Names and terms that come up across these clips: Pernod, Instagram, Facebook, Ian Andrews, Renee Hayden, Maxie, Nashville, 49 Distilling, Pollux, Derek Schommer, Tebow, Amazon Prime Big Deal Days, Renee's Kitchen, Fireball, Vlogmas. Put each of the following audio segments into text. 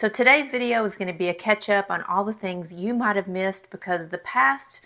So today's video is going to be a catch-up on all the things you might have missed, because the past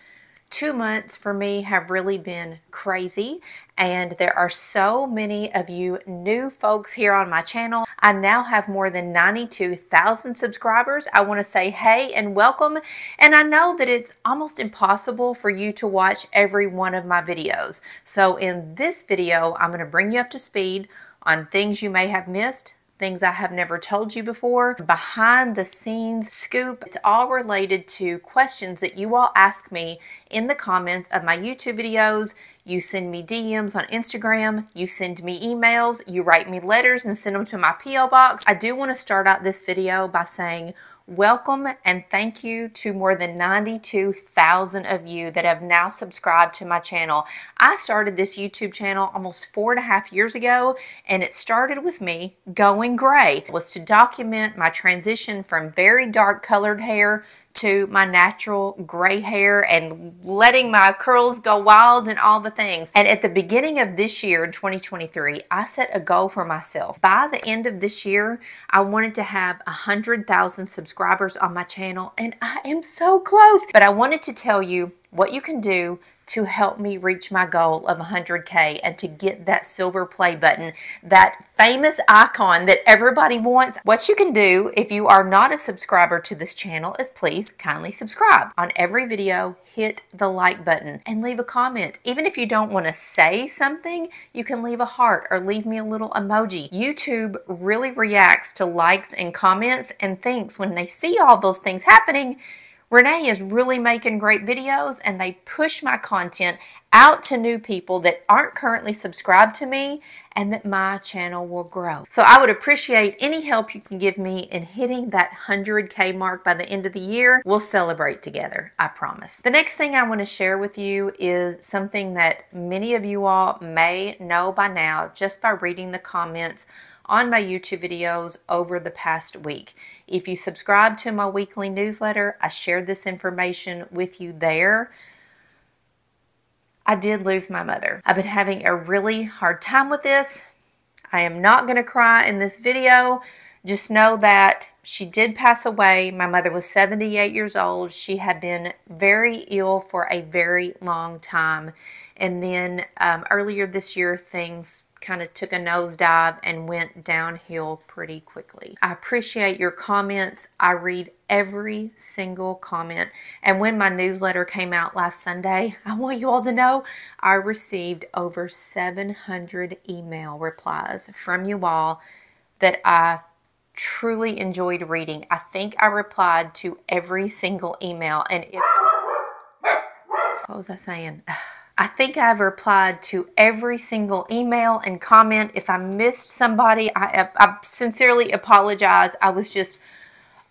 2 months for me have really been crazy, and there are so many of you new folks here on my channel. I now have more than 92,000 subscribers. I want to say hey and welcome, and I know that it's almost impossible for you to watch every one of my videos. So in this video, I'm going to bring you up to speed on things you may have missed, things I have never told you before, behind the scenes scoop. It's all related to questions that you all ask me in the comments of my YouTube videos. You send me DMs on Instagram, you send me emails, you write me letters and send them to my P.O. box. I do want to start out this video by saying welcome and thank you to more than 92,000 of you that have now subscribed to my channel. I started this YouTube channel almost 4.5 years ago, and it started with me going gray. It was to document my transition from very dark colored hair to my natural gray hair and letting my curls go wild and all the things. And at the beginning of this year, in 2023, I set a goal for myself. By the end of this year, I wanted to have 100,000 subscribers on my channel, and I am so close. But I wanted to tell you what you can do to help me reach my goal of 100K and to get that silver play button, that famous icon that everybody wants. What you can do if you are not a subscriber to this channel is please kindly subscribe. On every video, hit the like button and leave a comment. Even if you don't want to say something, you can leave a heart or leave me a little emoji. YouTube really reacts to likes and comments and thinks when they see all those things happening, Renee is really making great videos, and they push my content out to new people that aren't currently subscribed to me, and that my channel will grow. So I would appreciate any help you can give me in hitting that 100K mark by the end of the year. We'll celebrate together, I promise. The next thing I want to share with you is something that many of you all may know by now just by reading the comments on my YouTube videos over the past week. If you subscribe to my weekly newsletter, I shared this information with you there. I did lose my mother. I've been having a really hard time with this. I am not going to cry in this video. Just know that she did pass away. My mother was 78 years old. She had been very ill for a very long time. And then earlier this year, things kind of took a nosedive and went downhill pretty quickly. I appreciate your comments. I read every single comment. And when my newsletter came out last Sunday, I want you all to know I received over 700 email replies from you all that I truly enjoyed reading. I think I replied to every single email. And if... What was I saying? I think I've replied to every single email and comment. If I missed somebody, I sincerely apologize. I was just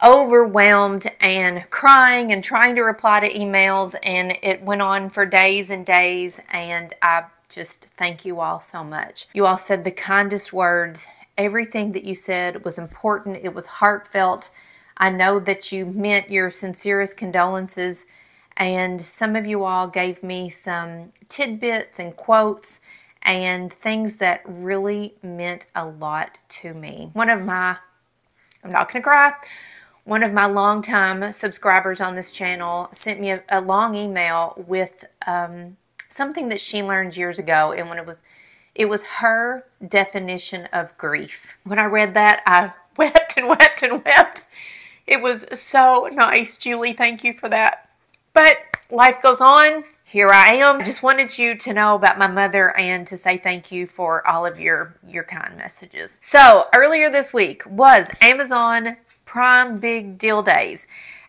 overwhelmed and crying and trying to reply to emails, and it went on for days and days, and I just thank you all so much. You all said the kindest words. Everything that you said was important. It was heartfelt. I know that you meant your sincerest condolences. And some of you all gave me some tidbits and quotes and things that really meant a lot to me. One of my longtime subscribers on this channel sent me a long email with something that she learned years ago, and when it was her definition of grief. When I read that, I wept and wept and wept. It was so nice, Julie. Thank you for that. But life goes on. Here I am. I just wanted you to know about my mother and to say thank you for all of your kind messages. So earlier this week was Amazon Prime Big Deal Days.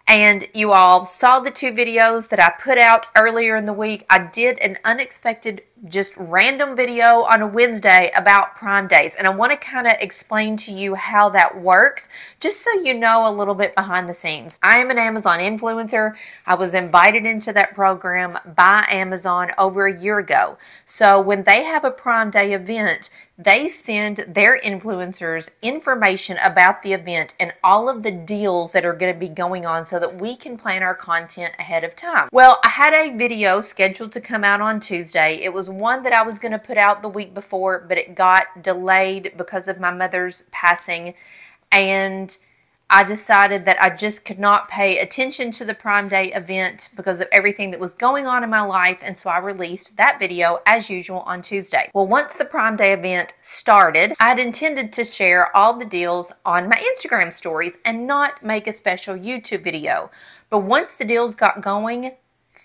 And you all saw the two videos that I put out earlier in the week. I did an unexpected, just random video on a Wednesday about Prime Days. And I want to kind of explain to you how that works, just so you know a little bit behind the scenes. I am an Amazon influencer. I was invited into that program by Amazon over a year ago. So when they have a Prime Day event, they send their influencers information about the event and all of the deals that are going to be going on so that we can plan our content ahead of time. Well, I had a video scheduled to come out on Tuesday. It was one that I was going to put out the week before, but it got delayed because of my mother's passing, and I decided that I just could not pay attention to the Prime Day event because of everything that was going on in my life, and so I released that video as usual on Tuesday. Well, once the Prime Day event started, I had intended to share all the deals on my Instagram stories and not make a special YouTube video. But once the deals got going,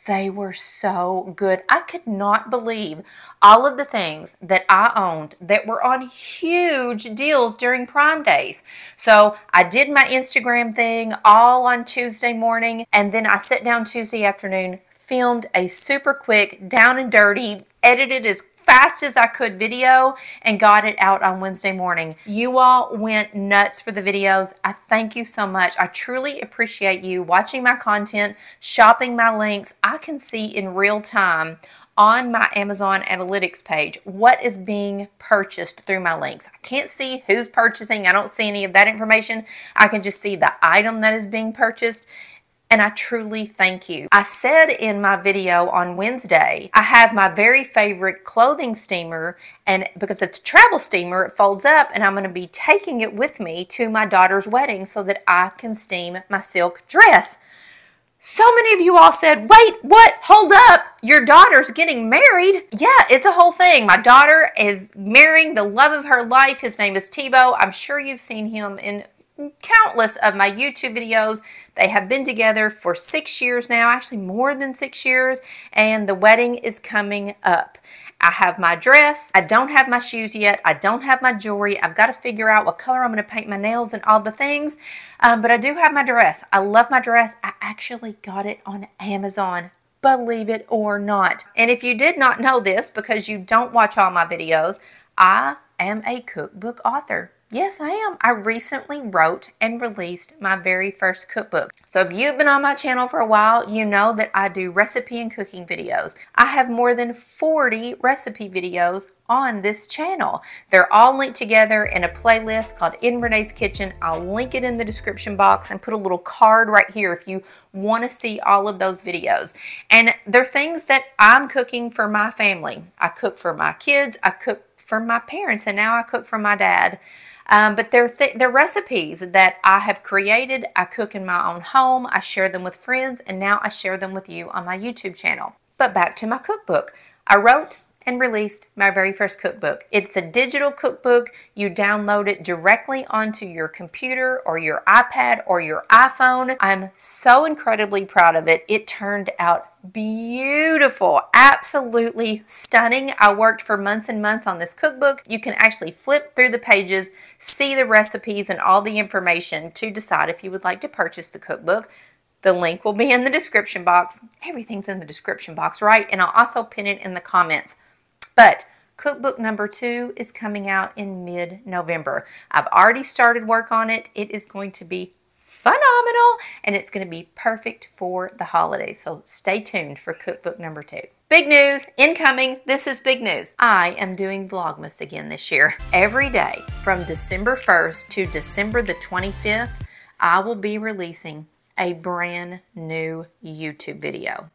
they were so good. I could not believe all of the things that I owned that were on huge deals during Prime Days. So I did my Instagram thing all on Tuesday morning, and then I sat down Tuesday afternoon, filmed a super quick, down and dirty, edited as fast as I could video, and got it out on Wednesday morning. You all went nuts for the videos. I thank you so much. I truly appreciate you watching my content, shopping my links. I can see in real time on my Amazon Analytics page what is being purchased through my links. I can't see who's purchasing. I don't see any of that information. I can just see the item that is being purchased. And I truly thank you. I said in my video on Wednesday, I have my very favorite clothing steamer, and because it's a travel steamer, it folds up, and I'm going to be taking it with me to my daughter's wedding so that I can steam my silk dress. So many of you all said, wait, what? Hold up. Your daughter's getting married. Yeah, it's a whole thing. My daughter is marrying the love of her life. His name is Tebow. I'm sure you've seen him in countless of my YouTube videos. They have been together for 6 years now, actually more than 6 years, and the wedding is coming up. I have my dress. I don't have my shoes yet. I don't have my jewelry. I've got to figure out what color I'm going to paint my nails and all the things, but I do have my dress. I love my dress. I actually got it on Amazon. Believe it or not. And if you did not know this because you don't watch all my videos, I am a cookbook author. Yes, I am. I recently wrote and released my very first cookbook. So if you've been on my channel for a while, you know that I do recipe and cooking videos. I have more than 40 recipe videos on this channel. They're all linked together in a playlist called In Renee's Kitchen. I'll link it in the description box and put a little card right here if you want to see all of those videos. And they're things that I'm cooking for my family. I cook for my kids. I cook for my parents, and now I cook for my dad. But they're recipes that I have created. I cook in my own home. I share them with friends, and now I share them with you on my YouTube channel. But back to my cookbook. I wrote and released my very first cookbook. It's a digital cookbook. You download it directly onto your computer or your iPad or your iPhone. I'm so incredibly proud of it. It turned out beautiful, absolutely stunning. I worked for months and months on this cookbook. You can actually flip through the pages, see the recipes and all the information to decide if you would like to purchase the cookbook. The link will be in the description box. Everything's in the description box, right? And I'll also pin it in the comments. But cookbook number 2 is coming out in mid-November. I've already started work on it. It is going to be phenomenal, and it's going to be perfect for the holidays. So stay tuned for cookbook number 2. Big news incoming. This is big news. I am doing Vlogmas again this year. Every day from December 1st to December the 25th, I will be releasing a brand new YouTube video.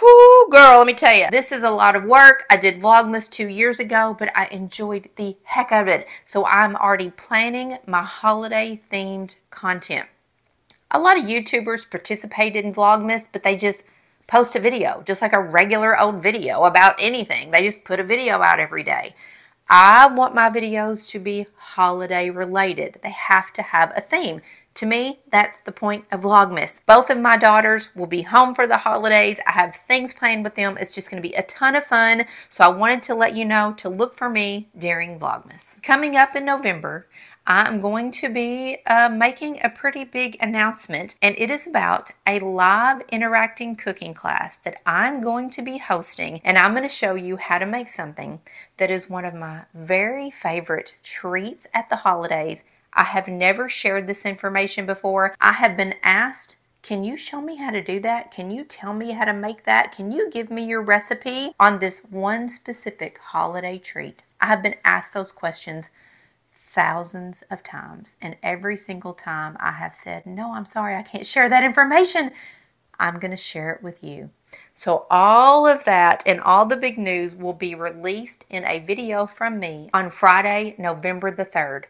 Whoo, girl, let me tell you, this is a lot of work. I did Vlogmas 2 years ago, but I enjoyed the heck out of it. So I'm already planning my holiday themed content. A lot of YouTubers participated in Vlogmas, but they just post a video, just like a regular old video about anything. They just put a video out every day. I want my videos to be holiday related. They have to have a theme. To me, that's the point of Vlogmas. Both of my daughters will be home for the holidays. I have things planned with them. It's just going to be a ton of fun. So I wanted to let you know to look for me during Vlogmas. Coming up in November, I'm going to be making a pretty big announcement, and it is about a live interacting cooking class that I'm going to be hosting, and I'm going to show you how to make something that is one of my very favorite treats at the holidays. I have never shared this information before. I have been asked, can you show me how to do that? Can you tell me how to make that? Can you give me your recipe on this one specific holiday treat? I have been asked those questions thousands of times, and every single time I have said, no, I'm sorry, I can't share that information. I'm going to share it with you. So all of that and all the big news will be released in a video from me on Friday, November the 3rd.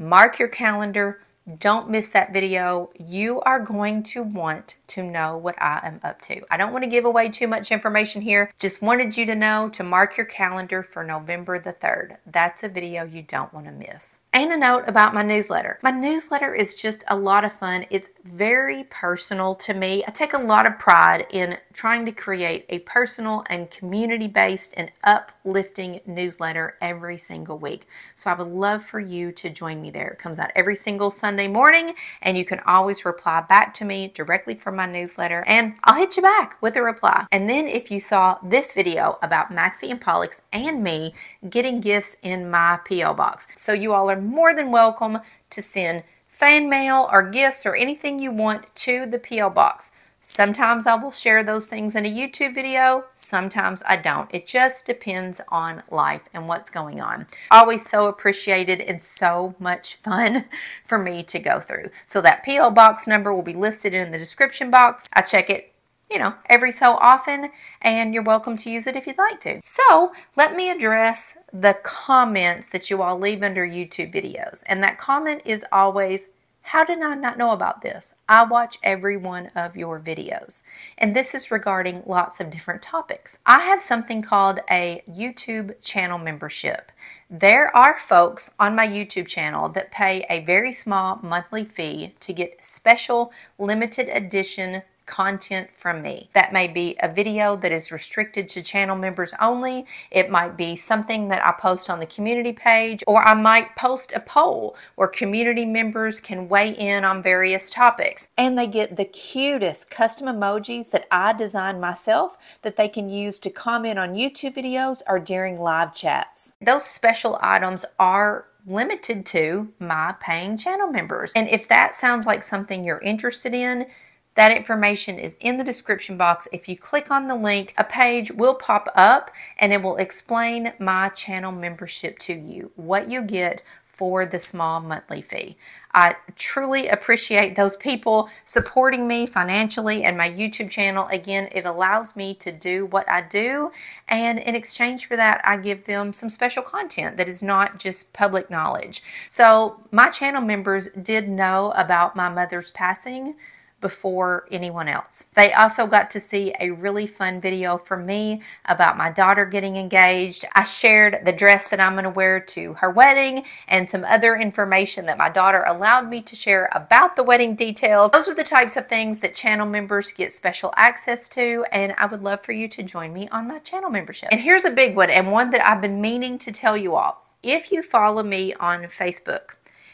Mark your calendar, Don't miss that video. You are going to want to know what I am up to. I don't want to give away too much information here. Just wanted you to know to mark your calendar for November the 3rd. That's a video you don't want to miss. And a note about my newsletter. My newsletter is just a lot of fun. It's very personal to me. I take a lot of pride in trying to create a personal and community-based and uplifting newsletter every single week. So I would love for you to join me there. It comes out every single Sunday morning, and you can always reply back to me directly from my newsletter, and I'll hit you back with a reply. And then if you saw this video about Maxie and Pollux and me getting gifts in my P.O. box. So you all are more than welcome to send fan mail or gifts or anything you want to the P.O. box. Sometimes I will share those things in a YouTube video, sometimes I don't. It just depends on life and what's going on. Always so appreciated and so much fun for me to go through. So that P.O. box number will be listed in the description box. I check it, you know, every so often, and you're welcome to use it if you'd like to. So let me address the comments that you all leave under YouTube videos. And that comment is always, how did I not know about this? I watch every one of your videos. And this is regarding lots of different topics. I have something called a YouTube channel membership. There are folks on my YouTube channel that pay a very small monthly fee to get special limited edition content from me. That may be a video that is restricted to channel members only. It might be something that I post on the community page, or I might post a poll where community members can weigh in on various topics. And they get the cutest custom emojis that I design myself that they can use to comment on YouTube videos or during live chats. Those special items are limited to my paying channel members. And if that sounds like something you're interested in, that information is in the description box. If you click on the link, a page will pop up and it will explain my channel membership to you, what you get for the small monthly fee. I truly appreciate those people supporting me financially and my YouTube channel. Again, it allows me to do what I do, and in exchange for that, I give them some special content that is not just public knowledge. So my channel members did know about my mother's passing before anyone else. They also got to see a really fun video from me about my daughter getting engaged. I shared the dress that I'm going to wear to her wedding and some other information that my daughter allowed me to share about the wedding details. Those are the types of things that channel members get special access to, and I would love for you to join me on my channel membership. And here's a big one, and one that I've been meaning to tell you all. If you follow me on Facebook,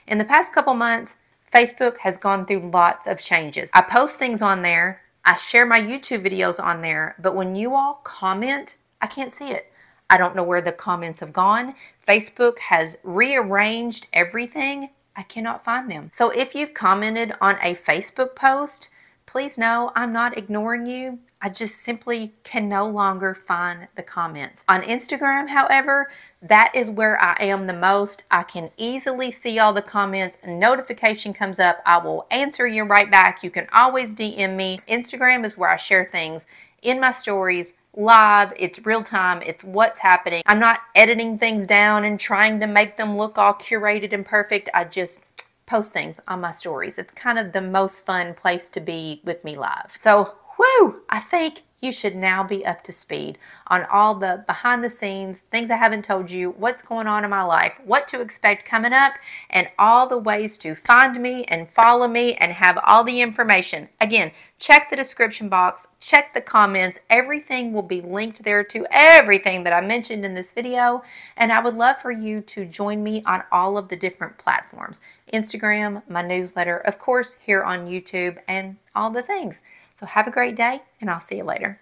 in the past couple months, Facebook has gone through lots of changes. I post things on there, I share my YouTube videos on there, but when you all comment, I can't see it. I don't know where the comments have gone. Facebook has rearranged everything. I cannot find them. So if you've commented on a Facebook post, please know I'm not ignoring you. I just simply can no longer find the comments. On Instagram, however, that is where I am the most. I can easily see all the comments. A notification comes up. I will answer you right back. You can always DM me. Instagram is where I share things in my stories, live, it's real time, it's what's happening. I'm not editing things down and trying to make them look all curated and perfect. I just post things on my stories. It's kind of the most fun place to be with me live. So, whoo, I think you should now be up to speed on all the behind the scenes, things I haven't told you, what's going on in my life, what to expect coming up, and all the ways to find me and follow me and have all the information. Again, check the description box, check the comments. Everything will be linked there to everything that I mentioned in this video, and I would love for you to join me on all of the different platforms. Instagram, my newsletter, of course, here on YouTube, and all the things. So have a great day, and I'll see you later.